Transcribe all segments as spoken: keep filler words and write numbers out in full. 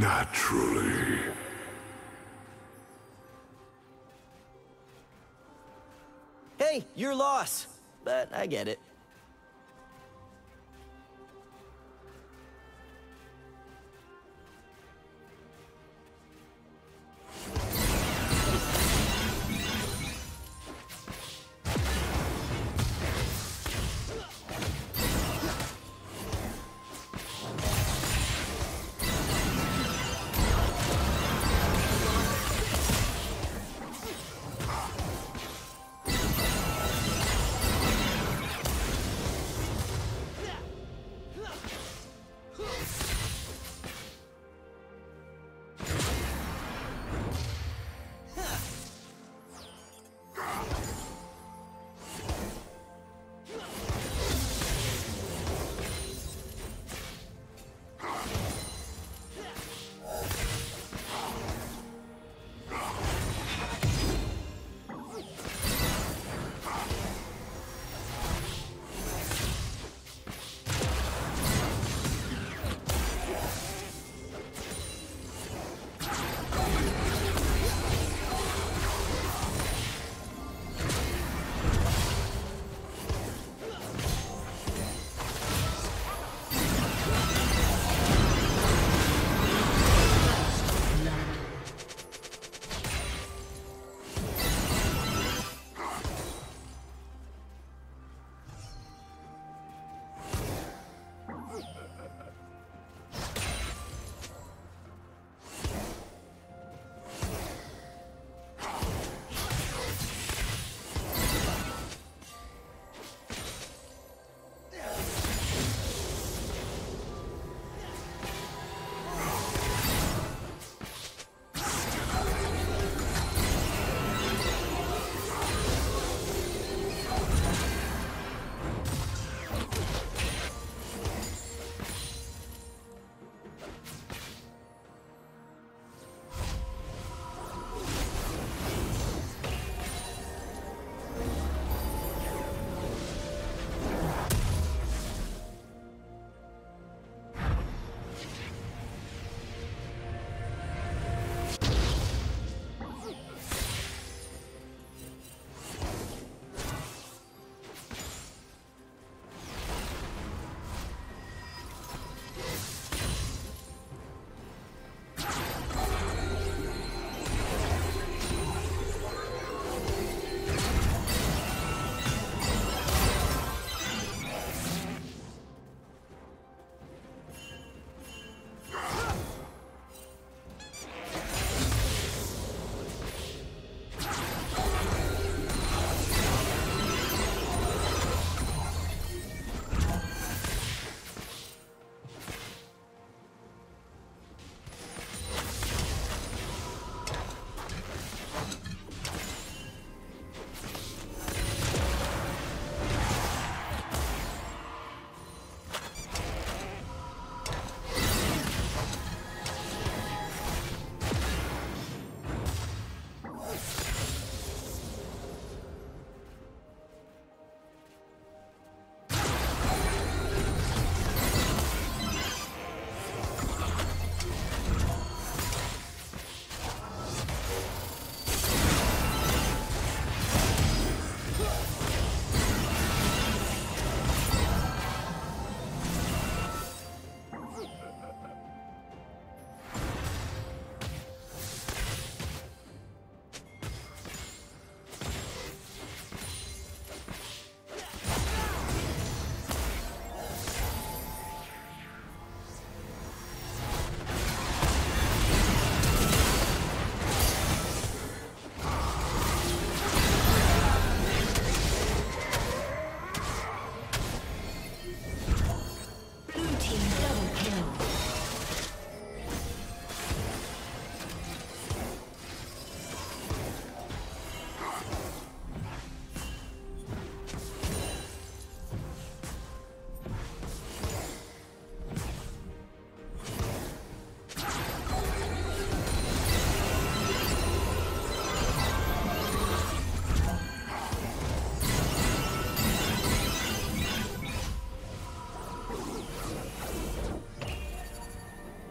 Naturally. Hey, your loss, but I get it.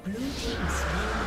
Blue team's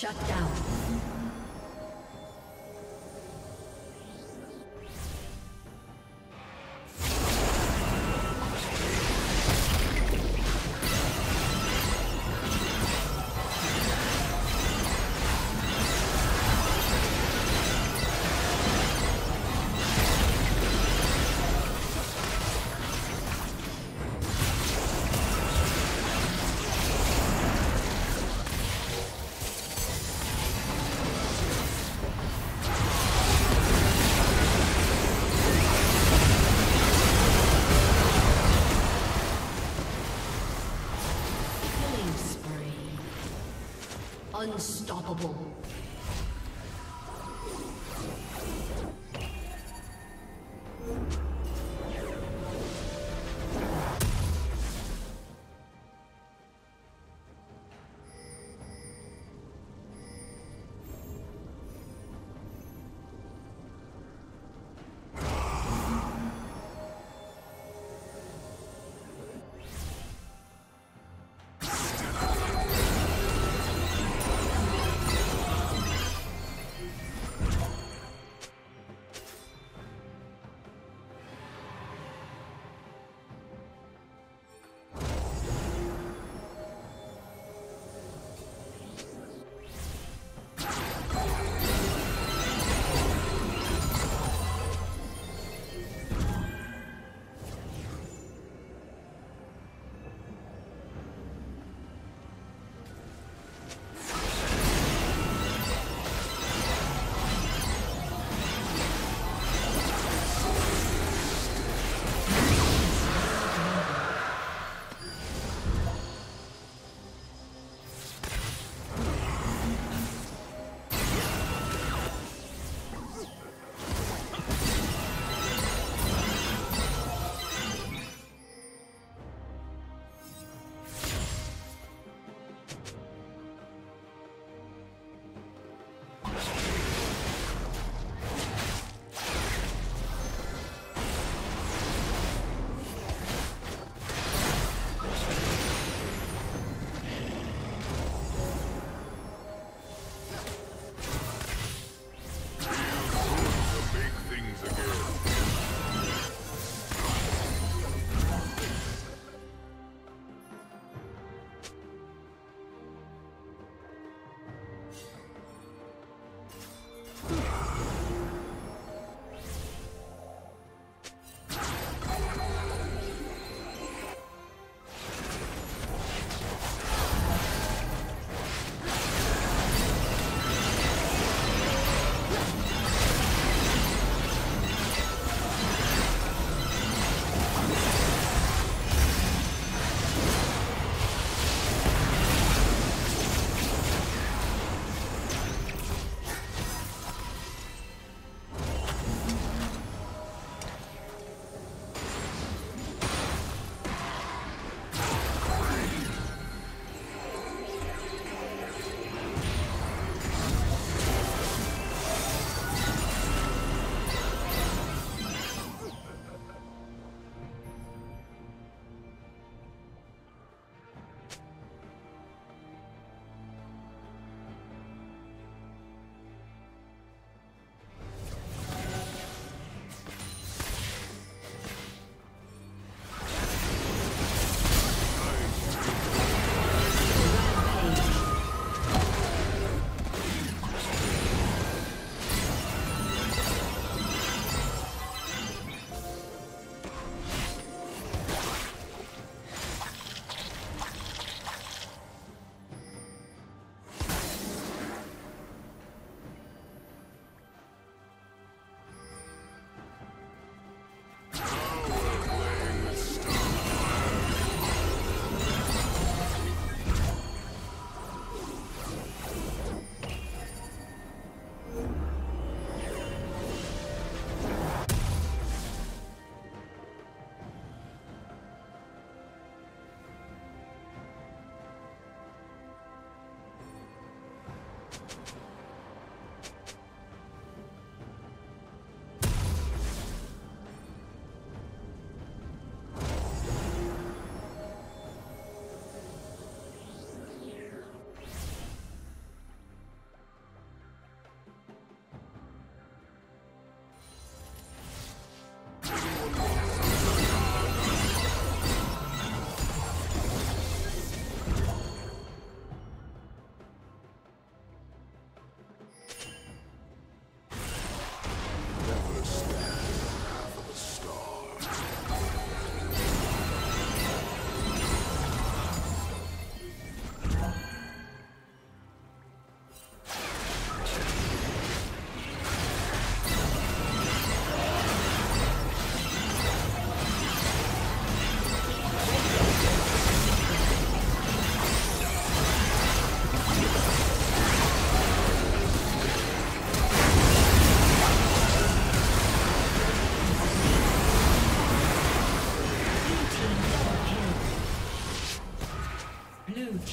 Shut down. Unstoppable.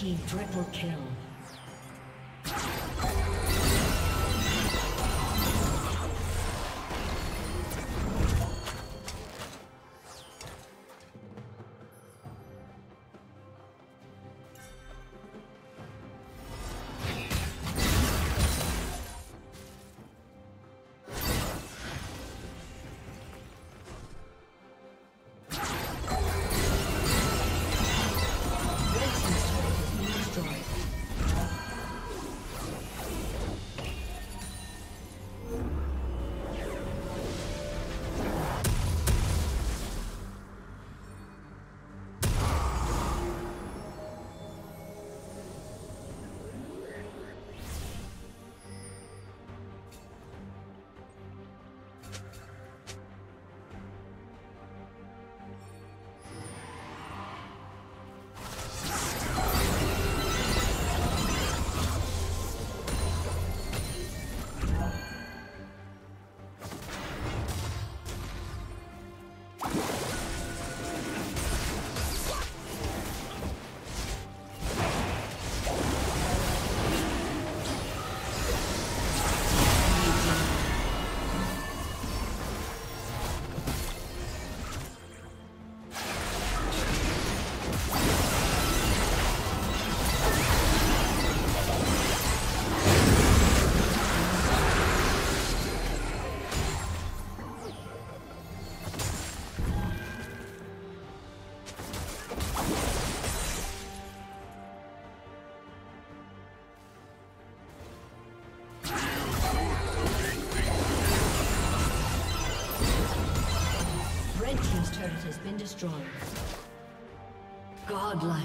team triple kill. Destroyed. Godlike.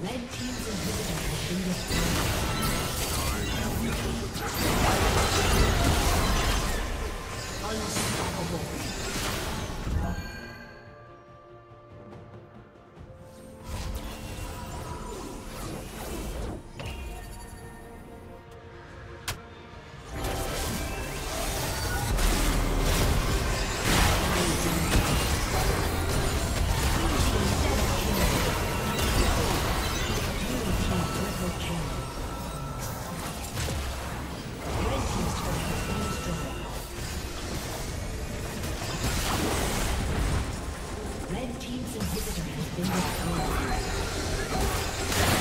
Red team's inhibitor has been destroyed.